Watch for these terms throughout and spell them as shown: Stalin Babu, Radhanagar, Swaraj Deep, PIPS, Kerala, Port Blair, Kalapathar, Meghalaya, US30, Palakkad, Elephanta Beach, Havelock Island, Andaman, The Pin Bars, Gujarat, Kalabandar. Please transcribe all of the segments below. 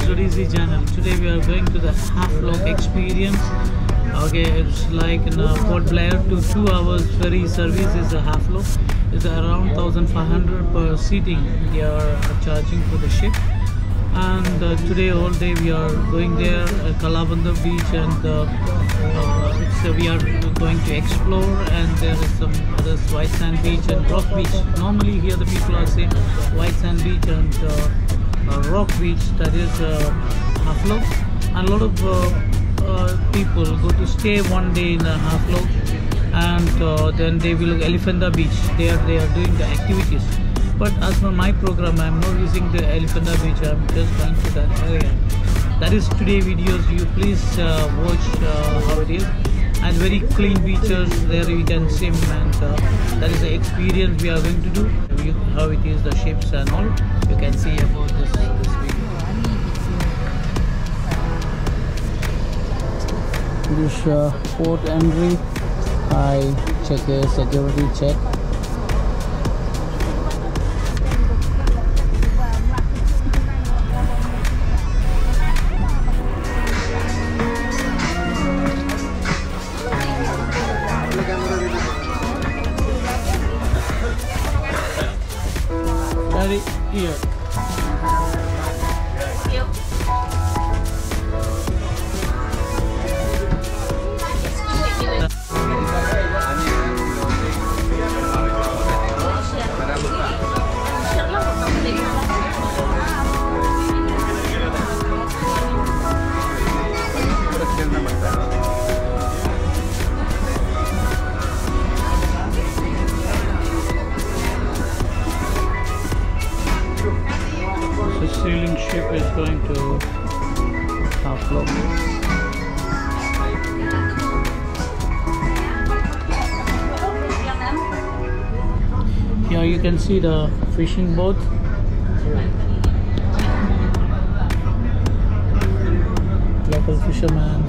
Travel Studies channel. Today we are going to the Havelock experience. Okay, it's like in Port Blair to 2 hours ferry service is a Havelock. It's around 1,500 per seating. They are charging for the ship. And today all day we are going there, Kalabandar beach, and we are going to explore, and there is some others, white sand beach and rock beach. Normally here the people are saying white sand beach and rock beach, that is Havelock. And a lot of people go to stay one day in Havelock, and then they will Elephanta Beach. They are doing the activities. But as for my program, I'm not using the Elephanta Beach, I'm just going to that area. That is today's videos. You please watch how it is. And very clean beaches, there you can swim, and that is the experience we are going to do. How it is, the shapes and all, you can see about this video. This port entry, I check a security check. Here. Sailing ship is going to Havelock. Here you can see the fishing boat. Local fishermen.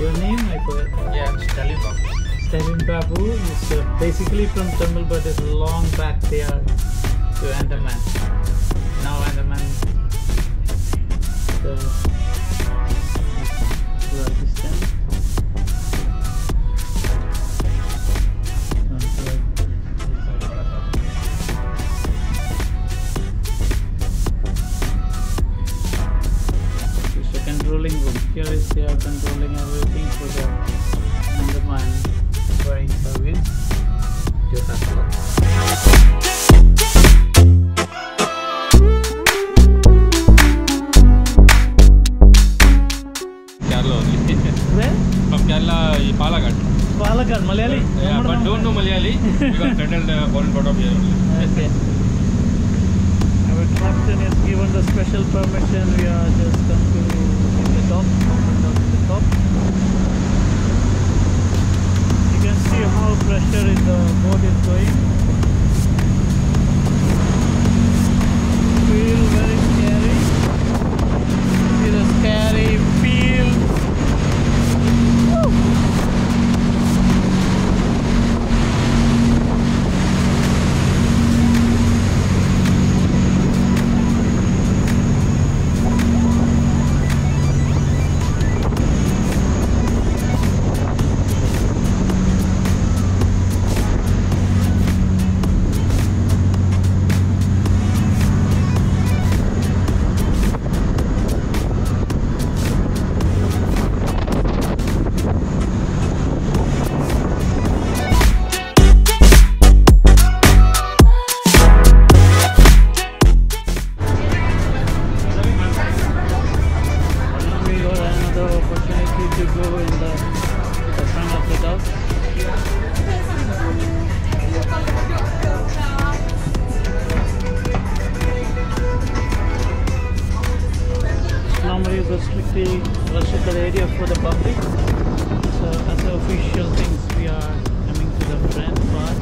Your name, I forgot. Yeah, Stalin Babu. Stalin Babu is basically from Tamil, but it's long back there to Andaman. Now Andaman. So, controlling room. Here is they are controlling everything for the Andaman ferry service to Kerala only. Where? From Kerala, Palakkad. Palakkad, Malayali? Yeah, but don't know Malayali because settled foreign part of here only. Okay. Our captain has given the special permission. We are just continuing. Top, the top. You can see how pressure in the boat is going. Feel very scary. See the scare. happy to go in the front of the dog. Normally we strictly restrict the area for the public. So as the official things, we are coming to the front part.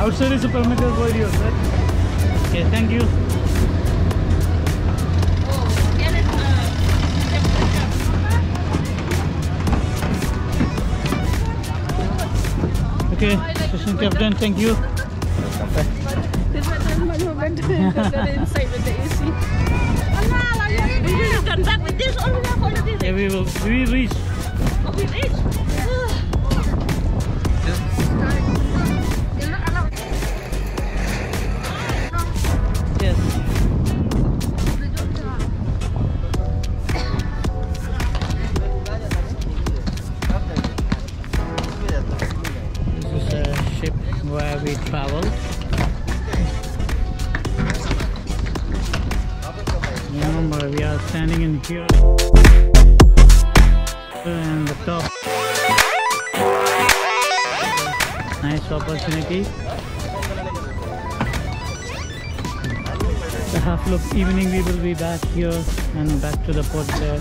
Outside is a permitted video, sir. Okay, thank you. Okay, station captain, thank you. We will come back with this or we have already reached? Yeah, we will. We reach. Oh, we reach? Remember, we are standing in here and the top. Nice opportunity. The Havelock evening we will be back here and back to the Port Blair.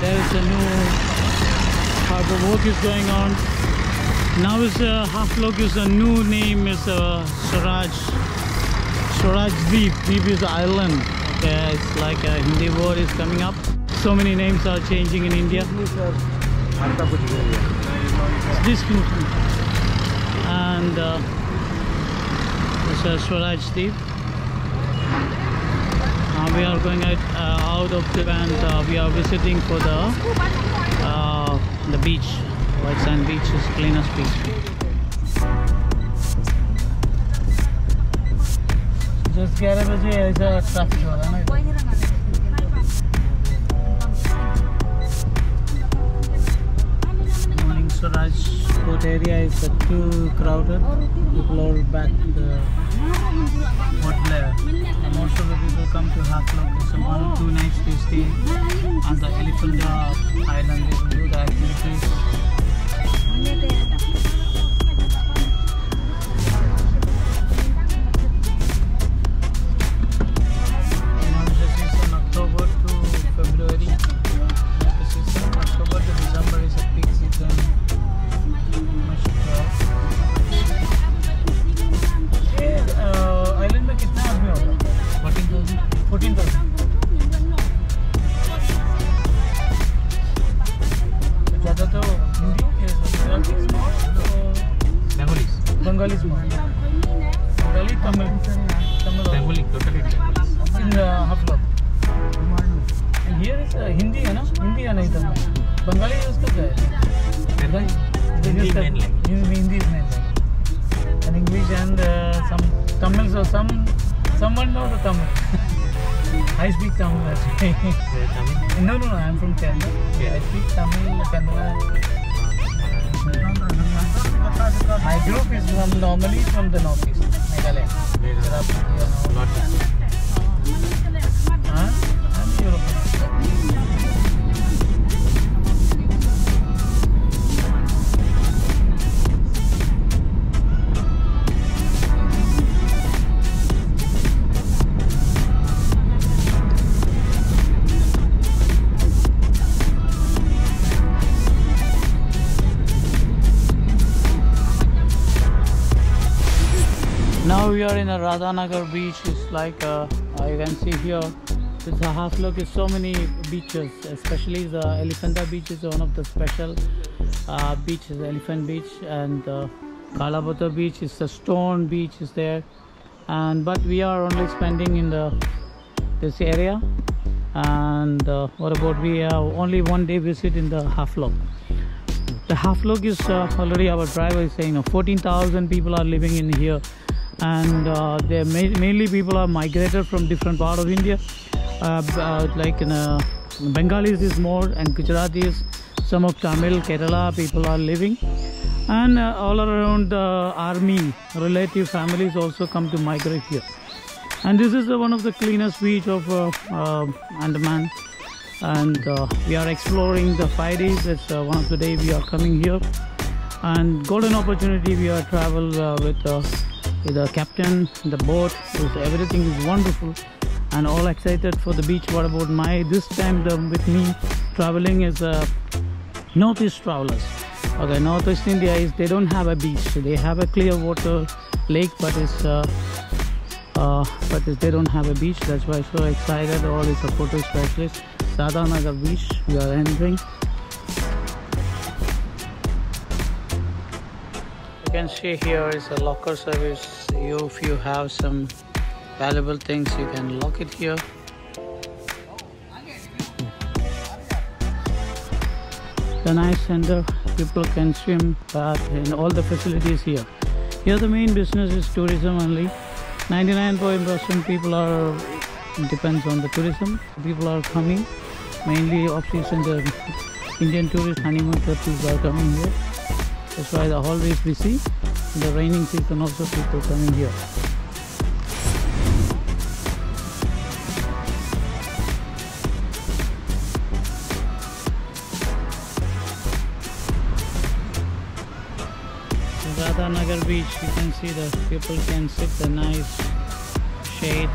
There is a new harbour work is going on. Now is Havelock is a new name, is Swaraj Deep. Deep is the island. Okay, it's like a Hindi word is coming up. So many names are changing in India. It's this country. And it's Swaraj Deep. We are going out of the van. We are visiting for the beach. White sand beach is cleanest beach. Just Kerala is a traffic jam. Morning Swaraj Port area is too crowded. People are back the Port Blair. Most of the people come to Havelock. It's a 1 or 2 nights they stay on the Elephanta Island. They will do the activities. This is from October to February. The season October to December is a peak season. ज़्यादा तो हिंदी के Bengali soup. Bengali Tamil. Bengali, totally Bengali. In Havelock. And here is Hindi, na? Hindi and Tamil. Bengali is used there. Bengali. Hindi is mainly. Hindi is mainly. And English and some Tamil, so someone knows the Tamil. I speak Tamil actually. No, I am from Kerala. Yeah. I speak Tamil, Kannada. My group is from normally from the northeast, Meghalaya. I'm Now we are in a Radhanagar beach. It's like you can see here. It's a Havelock. It's so many beaches, especially the Elephanta Beach is one of the special beaches, Elephant Beach, and Kalapathar Beach is a stone beach is there. And but we are only spending in this area. And what about we have only one day visit in the Havelock. The Havelock is already our driver is saying 14,000 people are living in here. And they mainly people are migrated from different part of India, like in Bengalis is more, and Gujaratis, some of Tamil, Kerala people are living, and all around army relative families also come to migrate here. And this is one of the cleanest beach of Andaman, and we are exploring the 5 days. It's one of the day we are coming here, and golden opportunity we are travel with the captain, the boat, everything is wonderful, and all excited for the beach. What about my this time with me traveling is northeast travelers. Okay, northeast India is they don't have a beach. They have a clear water lake, but they don't have a beach. That's why so excited. All is a photo specialist. Radhanagar Beach. We are entering. You can see here is a locker service. If you have some valuable things, you can lock it here. The nice center, people can swim, bath, and all the facilities here. Here the main business is tourism only. 99% people are depends on the tourism. People are coming mainly off season. The Indian tourists, honeymoon tourists are coming here. That's why they're always busy. In the raining season also people coming here. In Radhanagar Beach, you can see the people can sit the nice shade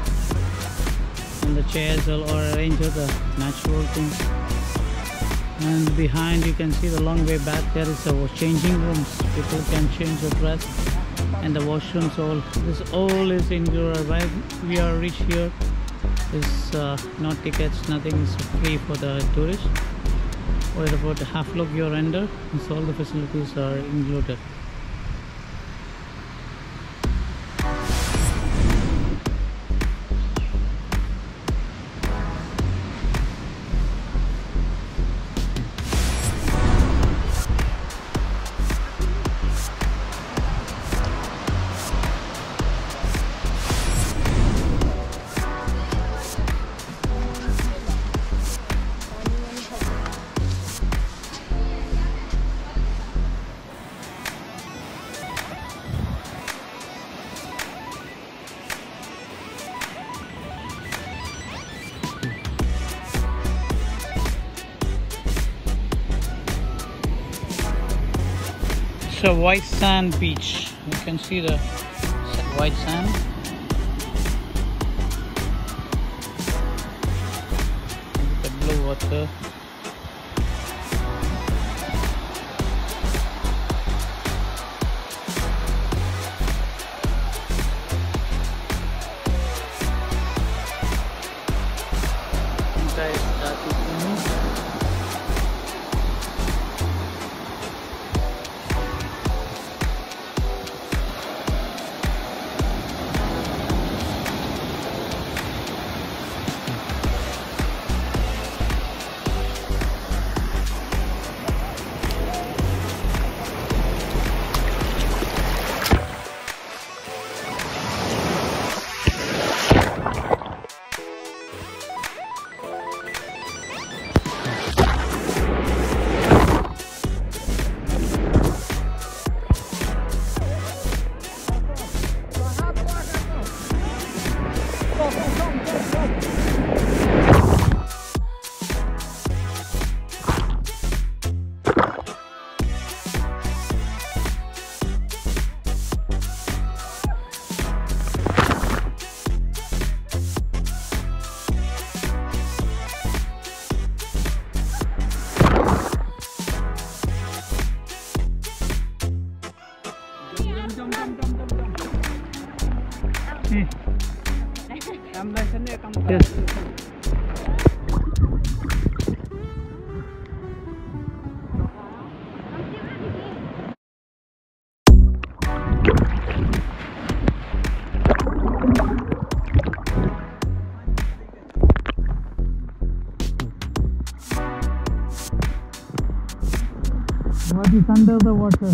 and the chairs or arrange the natural things. And behind you can see the long way back there is a changing rooms. People can change the dress and the washrooms all. This all is indoor. Why we are rich here is no tickets, nothing is free for the tourists. What about the Havelock you're under? So all the facilities are included. It's a white sand beach. You can see the white sand. The blue water. Yes. What is under the water?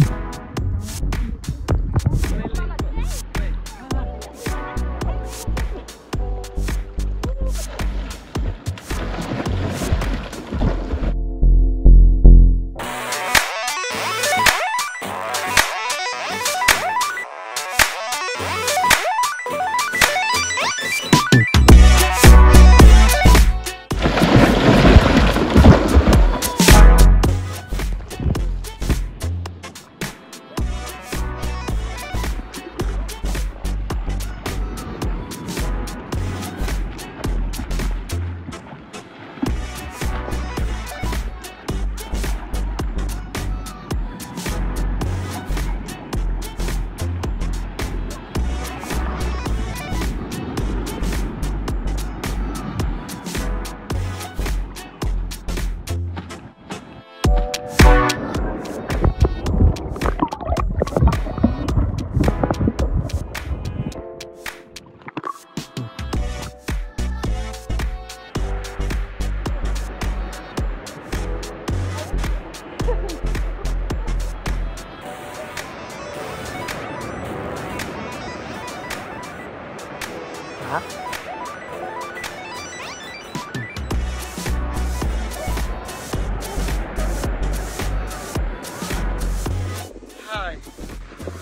Hi,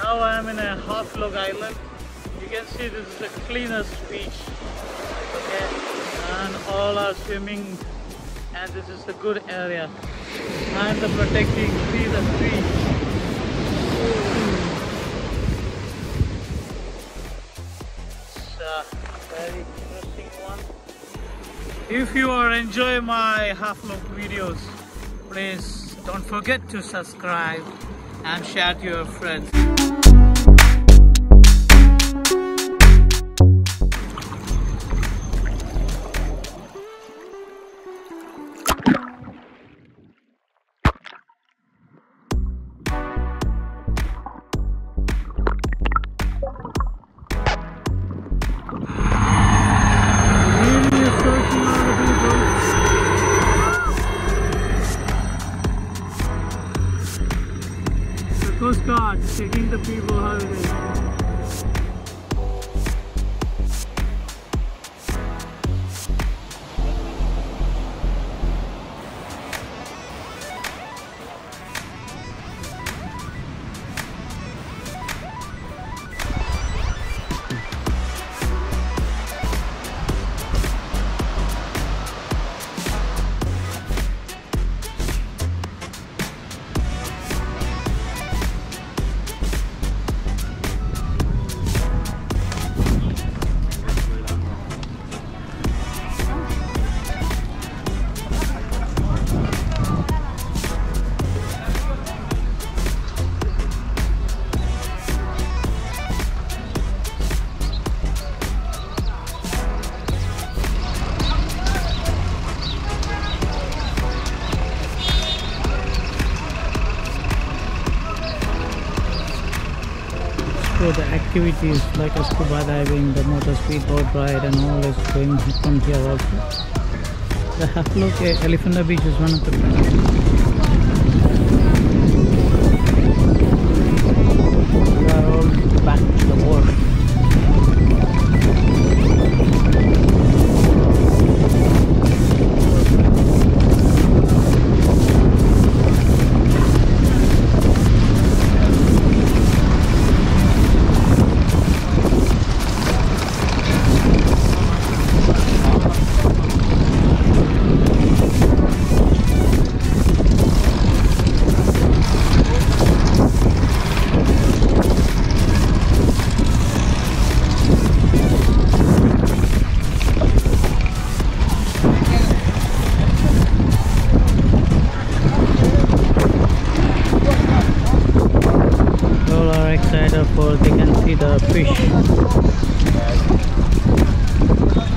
now I am in a Havelock Island. You can see this is the cleanest beach, okay, and all are swimming, and this is a good area, and the protecting tree, the beach. It's a very interesting one. If you are enjoying my Havelock videos, please don't forget to subscribe and share to your friends. Coast Guard taking the people how it is. So the activities like a scuba diving, the motor speedboat ride and all is going from here also. The Havelock Elephanta Beach is one of the best. We are all back to the water. side of they can see the fish.